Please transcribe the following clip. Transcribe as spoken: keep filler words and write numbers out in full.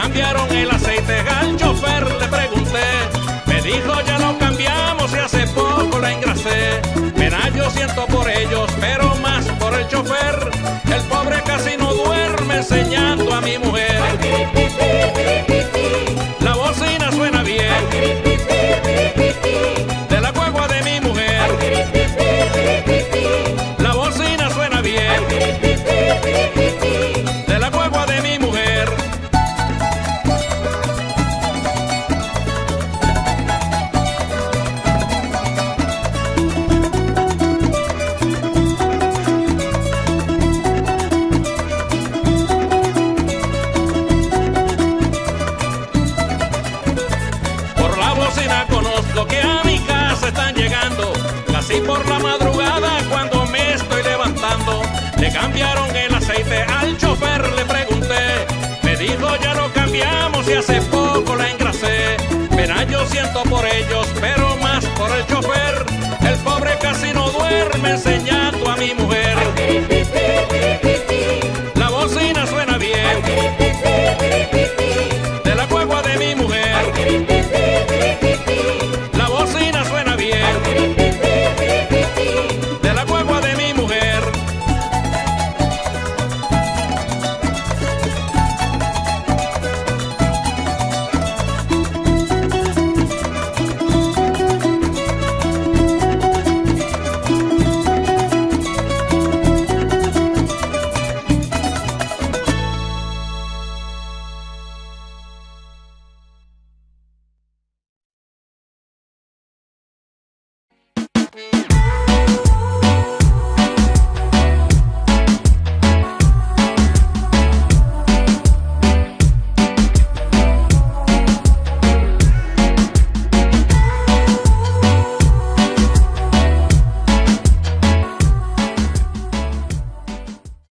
cambiaron el aceite, al chofer le pregunté. Me dijo ya lo cambiamos y hace poco la engrasé. Verá, yo siento por ellos, pero más por el chofer. El pobre casi no duerme enseñando a mi mujer. La bocina suena bien de la guagua de mi mujer. La bocina suena bien de la guagua de mi mujer. Por la bocina conozco que a mi casa están llegando, casi por la madrugada cuando me estoy levantando. Le cambiaron el aceite, al chofer le pregunté. Me dijo ya lo cambiamos y hace poco la engrasé. Verá, yo siento por ellos, pero más por el chofer. El pobre casi no duerme enseñando a mi mujer.